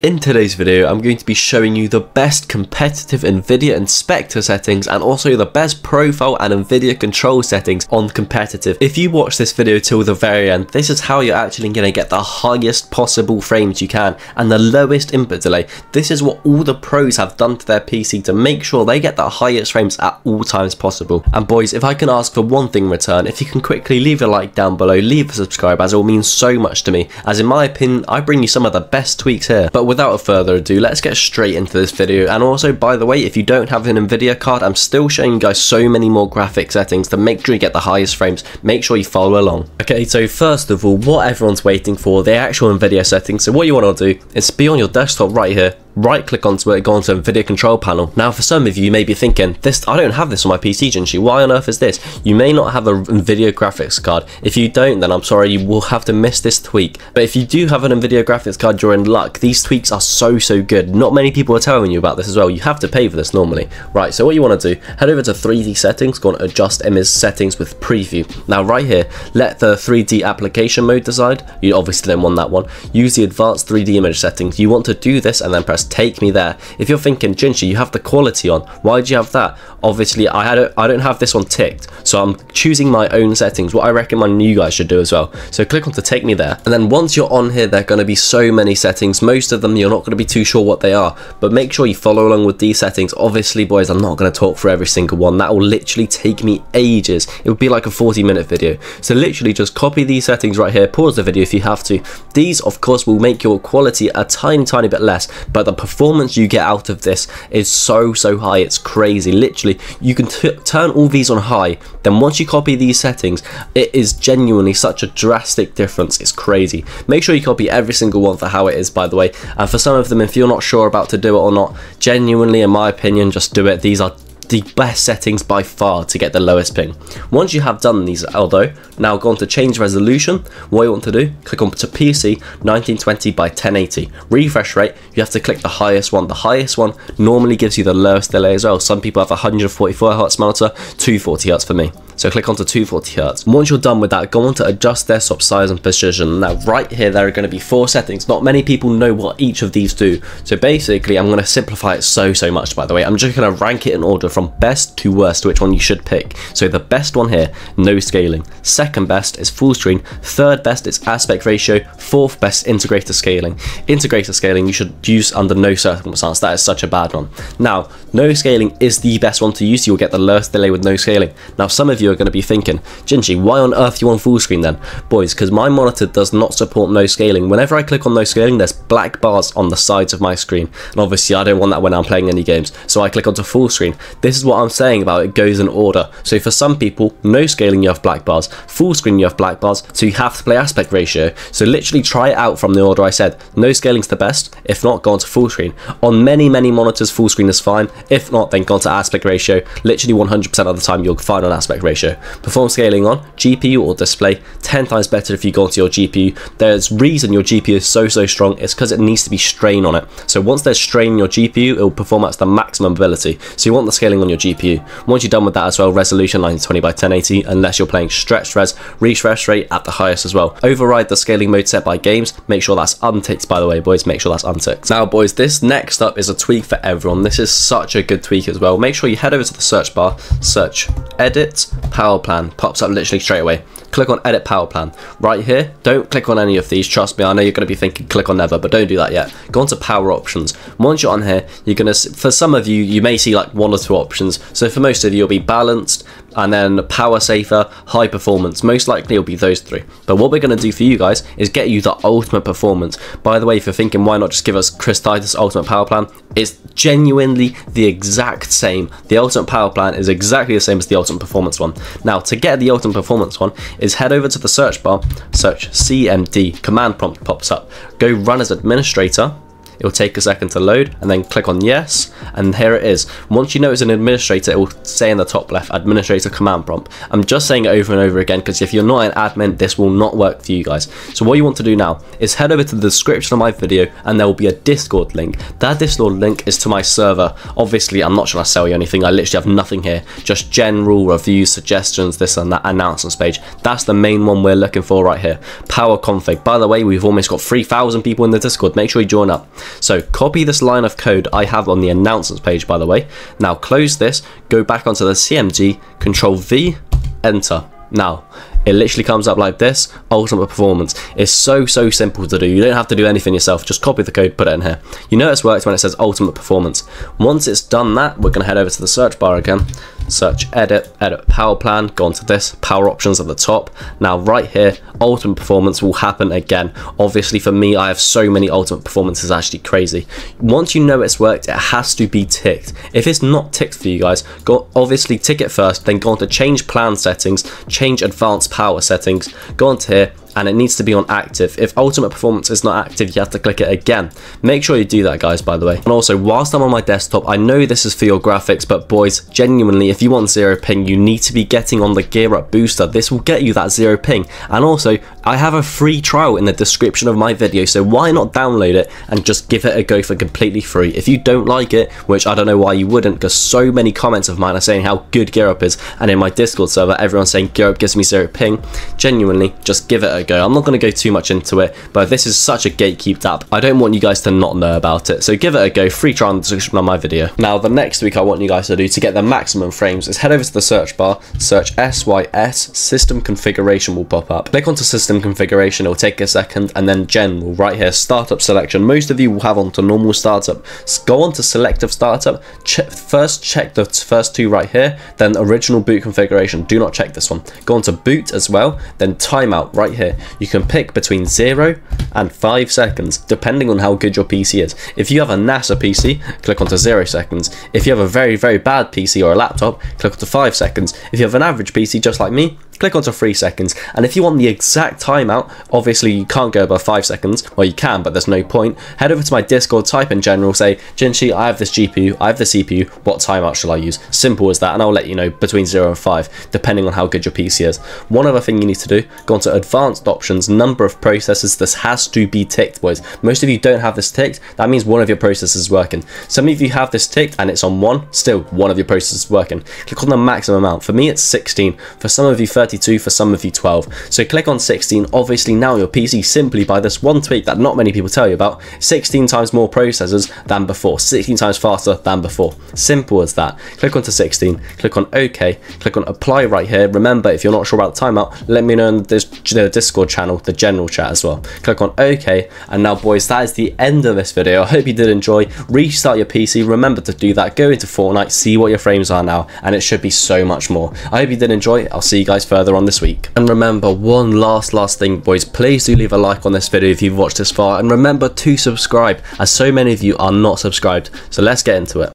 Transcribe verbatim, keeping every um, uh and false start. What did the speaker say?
In today's video, I'm going to be showing you the best competitive NVIDIA inspector settings and also the best profile and NVIDIA control settings on competitive. If you watch this video till the very end, this is how you're actually going to get the highest possible frames you can and the lowest input delay. This is what all the pros have done to their P C to make sure they get the highest frames at all times possible. And boys, if I can ask for one thing in return, if you can quickly leave a like down below, leave a subscribe, as it will mean so much to me, as in my opinion, I bring you some of the best tweaks here. But without further ado, let's get straight into this video. And also, by the way, if you don't have an NVIDIA card, I'm still showing you guys so many more graphic settings to make sure you get the highest frames. Make sure you follow along. Okay, so first of all, what everyone's waiting for, the actual NVIDIA settings. So what you want to do is be on your desktop right here, right click onto it, go onto NVIDIA control panel. Now for some of you, you may be thinking, this, I don't have this on my P C, Jinshi, why on earth is this? You may not have an NVIDIA graphics card. If you don't, then I'm sorry, you will have to miss this tweak. But if you do have an NVIDIA graphics card, you're in luck. These tweaks are so, so good. Not many people are telling you about this as well. You have to pay for this normally. Right, so what you want to do, head over to three D settings, go on adjust image settings with preview. Now right here, let the three D application mode decide. You obviously don't want that one. Use the advanced three D image settings. You want to do this and then press take me there. If you're thinking, Jinshi, you have the quality on, why do you have that? Obviously I don't, I don't have this one ticked, so I'm choosing my own settings, what I recommend you guys should do as well. So click on to take me there, and then once you're on here, there are going to be so many settings. Most of them you're not going to be too sure what they are, but make sure you follow along with these settings. Obviously boys, I'm not going to talk for every single one, that will literally take me ages. It would be like a forty minute video. So literally just copy these settings right here, pause the video if you have to. These of course will make your quality a tiny tiny bit less, but the performance you get out of this is so so high, it's crazy. Literally you can turn all these on high, then once you copy these settings, it is genuinely such a drastic difference, it's crazy. Make sure you copy every single one for how it is, by the way, and for some of them, if you're not sure about to do it or not, genuinely in my opinion, just do it. These are the best settings by far to get the lowest ping. Once you have done these, although, now go on to change resolution. What you want to do, click on to P C nineteen twenty by ten eighty. Refresh rate, you have to click the highest one. The highest one normally gives you the lowest delay as well. Some people have one hundred forty-four hertz monitor, two hundred forty hertz for me. So click onto two hundred forty hertz. Once you're done with that, go on to adjust desktop size and precision. Now right here, there are going to be four settings. Not many people know what each of these do. So basically, I'm going to simplify it so, so much, by the way. I'm just going to rank it in order from best to worst, which one you should pick. So the best one here, no scaling. Second best is full screen. Third best is aspect ratio. Fourth best, integrator scaling. Integrator scaling you should use under no circumstance. That is such a bad one. Now, no scaling is the best one to use. You'll get the lowest delay with no scaling. Now, some of you are going to be thinking, Jinshi, why on earth you on full screen then? Boys, because my monitor does not support no scaling. Whenever I click on no scaling, there's black bars on the sides of my screen, and obviously I don't want that when I'm playing any games, so I click onto full screen. This is what I'm saying about it goes in order. So for some people, no scaling you have black bars, full screen you have black bars, so you have to play aspect ratio. So literally try it out from the order I said. No scaling's the best, if not go on to full screen. On many many monitors full screen is fine, if not then go on to aspect ratio. Literally one hundred percent of the time you're fine on aspect ratio. Perform scaling on G P U or display, ten times better if you go onto your G P U. There's reason your G P U is so so strong, it's because it needs to be strain on it. So once there's strain on your G P U, it will perform at the maximum ability. So you want the scaling on your G P U. Once you're done with that as well, resolution nineteen twenty by ten eighty, unless you're playing stretched res, refresh rate at the highest as well. Override the scaling mode set by games, make sure that's unticked by the way boys, make sure that's unticked. Now boys, this next up is a tweak for everyone. This is such a good tweak as well. Make sure you head over to the search bar, search edit power plan, pops up literally straight away. Click on edit power plan right here. Don't click on any of these, trust me, I know you're going to be thinking click on never, but don't do that yet. Go on to power options. Once you're on here, you're going to, for some of you, you may see like one or two options. So for most of you, you'll be balanced, and then power saver, high performance, most likely it'll be those three. But what we're going to do for you guys is get you the ultimate performance. By the way, if you're thinking why not just give us Chris Titus ultimate power plan, it's genuinely the exact same. The ultimate power plan is exactly the same as the ultimate performance one. Now to get the ultimate performance one is head over to the search bar, search C M D, command prompt pops up, go run as administrator. It will take a second to load, and then click on yes, and here it is. Once you know it's an administrator, it will say in the top left, administrator command prompt. I'm just saying it over and over again, because if you're not an admin, this will not work for you guys. So what you want to do now is head over to the description of my video, and there will be a Discord link. That Discord link is to my server. Obviously, I'm not trying to sell you anything. I literally have nothing here. Just general reviews, suggestions, this and that, announcements page. That's the main one we're looking for right here. Power config. By the way, we've almost got three thousand people in the Discord. Make sure you join up. So copy this line of code I have on the announcements page, by the way. Now close this, go back onto the C M D, control V, enter. Now it literally comes up like this. Ultimate performance is so so simple to do. You don't have to do anything yourself, just copy the code, put it in here. You know it's worked when it says ultimate performance. Once it's done that, we're going to head over to the search bar again, search edit, edit power plan, go onto this, power options at the top. Now right here, ultimate performance will happen again. Obviously for me, I have so many ultimate performances, actually crazy. Once you know it's worked, it has to be ticked. If it's not ticked for you guys, go obviously tick it first, then go on to change plan settings, change advanced power settings, go onto here, and it needs to be on active. If ultimate performance is not active, you have to click it again. Make sure you do that, guys, by the way. And also, whilst I'm on my desktop, I know this is for your graphics, but boys, genuinely, if you want zero ping, you need to be getting on the GearUp booster. This will get you that zero ping. And also, I have a free trial in the description of my video, so why not download it and just give it a go for completely free. If you don't like it, which I don't know why you wouldn't, because so many comments of mine are saying how good GearUp is, and in my Discord server, everyone's saying GearUp gives me zero ping. Genuinely, just give it a go. I'm not going to go too much into it, but this is such a gatekeep app. I don't want you guys to not know about it, so give it a go. Free trial in the description of my video. Now, the next week I want you guys to do to get the maximum frames is head over to the search bar, search S Y S, system configuration will pop up. Click onto system configuration, it'll take a second, and then general, right here, startup selection. Most of you will have onto normal startup. Go on to selective startup, check, first check the first two right here, then original boot configuration. Do not check this one. Go on to boot as well, then timeout right here. You can pick between zero and five seconds depending on how good your P C is. If you have a NASA P C, click onto zero seconds. If you have a very very bad P C or a laptop, click onto five seconds. If you have an average P C just like me, click onto three seconds. And if you want the exact timeout, obviously you can't go above five seconds. Well, you can, but there's no point. Head over to my Discord, type in general, say, Jinshi, I have this G P U, I have this C P U, what timeout shall I use? Simple as that, and I'll let you know between zero and five, depending on how good your P C is. One other thing you need to do, go on to advanced options, number of processors. This has to be ticked, boys. Most of you don't have this ticked. That means one of your processors is working. Some of you have this ticked and it's on one, still one of your processors is working. Click on the maximum amount. For me, it's sixteen. For some of you, thirty-two, for some of you twelve. So click on sixteen. Obviously now your P C, simply by this one tweak that not many people tell you about, sixteen times more processors than before, sixteen times faster than before. Simple as that. Click on to sixteen, click on OK, click on apply right here. Remember, if you're not sure about the timeout, let me know in the Discord channel, the general chat as well. Click on OK, and now boys, that is the end of this video. I hope you did enjoy. Restart your P C, remember to do that. Go into Fortnite, see what your frames are now, and it should be so much more. I hope you did enjoy. I'll see you guys further on this week. And remember, one last last thing, boys, please do leave a like on this video if you've watched this far, and remember to subscribe, as so many of you are not subscribed. So let's get into it.